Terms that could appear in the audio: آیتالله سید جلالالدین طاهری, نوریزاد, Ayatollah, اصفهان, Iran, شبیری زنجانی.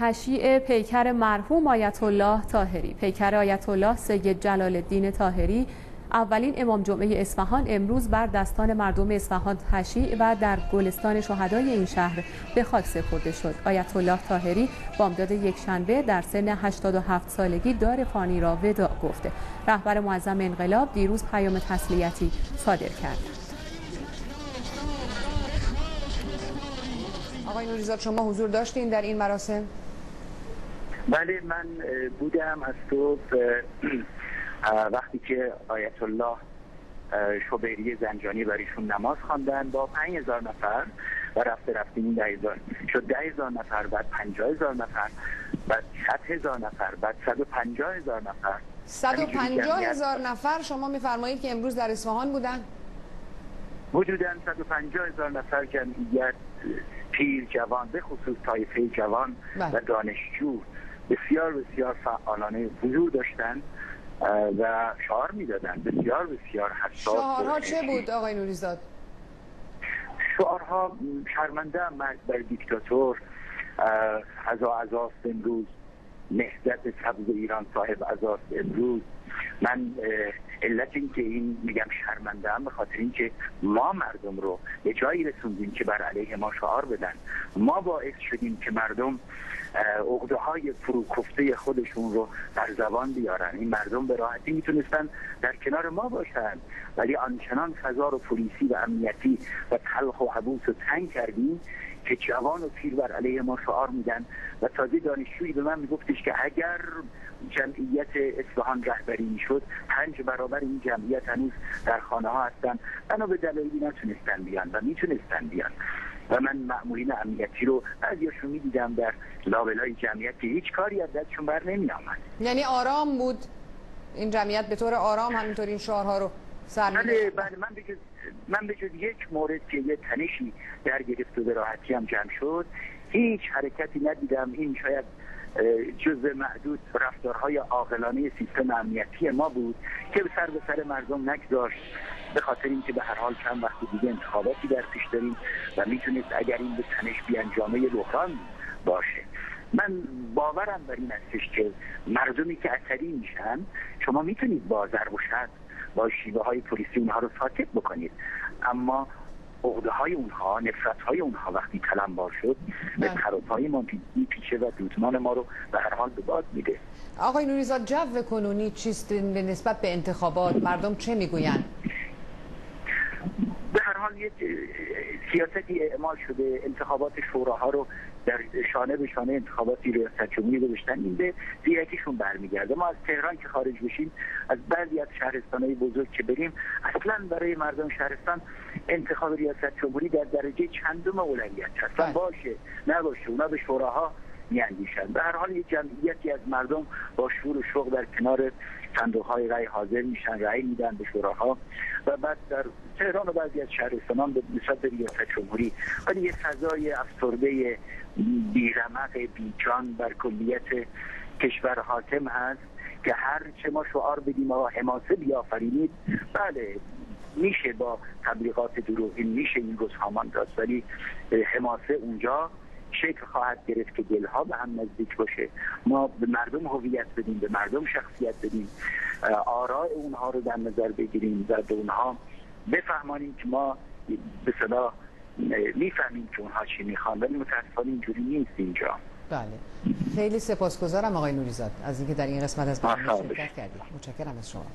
تشییع پیکر مرحوم آیتالله طاهری. پیکر آیتالله سید جلالالدین طاهری، اولین امام جمعه اصفهان، امروز بر دستان مردم اصفهان تشییع و در گلستان شهدای این شهر به خاک سپرده شد. آیتالله طاهری بامداد یکشنبه در سن 87 سالگی دار فانی را وداع گفت. رهبر معظم انقلاب دیروز پیام تسلیتی صادر کرد. آقای نوریزاد، شما حضور داشتین در این مراسم؟ بله، من بودم. از تو وقتی که آیت الله شبیری زنجانی برایشون نماز خواندن با 5000 نفر و رفته این 10000 شد 10000 نفر، بعد 50000 نفر، بعد 100000 نفر، بعد 150000 نفر. 150000 نفر شما میفرمایید که امروز در اصفهان بودن؟ وجوداً 150000 نفر جمعیت پیر جوان، به خصوص طایفه جوان و دانشجو بسیار بسیار فعالانه حضور داشتند و شعار میدادن. بسیار بسیار حساس. شعارها چه بود آقای نوریزاد؟ شعارها شرمنده مرد بر دیکتاتور، عزا عزاست امروز، نهضت سبز ایران صاحب عزاست امروز. من علت این که این میگم شرمنده هم به خاطر این که ما مردم رو به جایی رسوندیم که بر علیه ما شعار بدن. ما باعث شدیم که مردم عقده های فروکفته خودشون رو بر زبان بیارن. این مردم به راحتی میتونستن در کنار ما باشن، ولی آنچنان فضا رو پلیسی و امنیتی و تلخ و عبوس و تنگ کردیم که جوان و پیر بر علیه ما شعار میدن. و تازه دانشجویی به من میگفتش که اگر جمعیت اصفهان رهبری میشد 5 برابر این جمعیت هنوز در خانه ها هستن. منو به دلایلی نتونستن بیان و میتونستن بیان. و من مأمورین امنیتی رو بعضیاشون میدیدم در لابلای جمعیت که هیچ کاری از دستشون بر نمی آمد. یعنی آرام بود این جمعیت، به طور آرام همینطور این شعارها رو سر می‌داد. بله، من به جز یک مورد که یه تنشی در گرفت و به راحتی هم جمع شد، هیچ حرکتی ندیدم. این شاید جزء معدود رفتارهای عاقلانه سیستم امنیتی ما بود که به سر مردم نگذاشت، به خاطر اینکه به هر حال چند وقت دیگه انتخاباتی در پیش داریم و میتونست اگر این به تنش بیانجامه بحران باشه. من باورم بر این هستش که مردمی که عصبی میشن شما میتونید با ضرب و شتم با شیوه های پلیسی اونها رو ساکت بکنید، اما عقده های اونها، نفرت های اونها وقتی تلمبار شد به خروپای ما پیچه و دودمان ما رو به هر حال به باد میده. آقای نوریزاد، جو کنونی چیست به نسبت به انتخابات؟ مردم چه میگویند؟ به هر حال یک سیاستی اعمال شده. انتخابات شوراها رو در شانه به شانه انتخاباتی ریاست جمهوری گذاشتن. این به زیرکیشون برمیگرده. ما از تهران که خارج بشیم، از بعضی از شهرستانهای بزرگ که بریم، اصلا برای مردم شهرستان انتخاب ریاست جمهوری در درجه چندم اولویت هست. باشه نباشه اونا به شوراها میاندیشند. به هر حال یک جمعیتی از مردم با شور و شوق در کنار صندوقهای رای حاضر میشن، رای میدن به شوراها و بعد در تهران و بعضی از شهرستانان به نسبت ریاست جمهوری، ولی یه فضای افسرده بیرمق بیجان بر کلیت کشور حاکم هست که هرچه ما شعار بدیم و حماسه بیافرینید، بله میشه با تبلیغات دروغین، میشه این روز همان راست، ولی حماسه اونجا شکل خواهد گرفت که دلها به هم نزدیک باشه. ما به مردم هویت بدیم، به مردم شخصیت بدیم، آراء اونها رو در نظر بگیریم و به اونها بفهمانیم که ما به صدا میفهمیم که اونها چی میخوان، ولی متاسفانه اینجوری نیست اینجا. بله، خیلی سپاسگزارم آقای نوریزاد از اینکه در این قسمت از برنامه شرکت کردید. متشکرم از شما.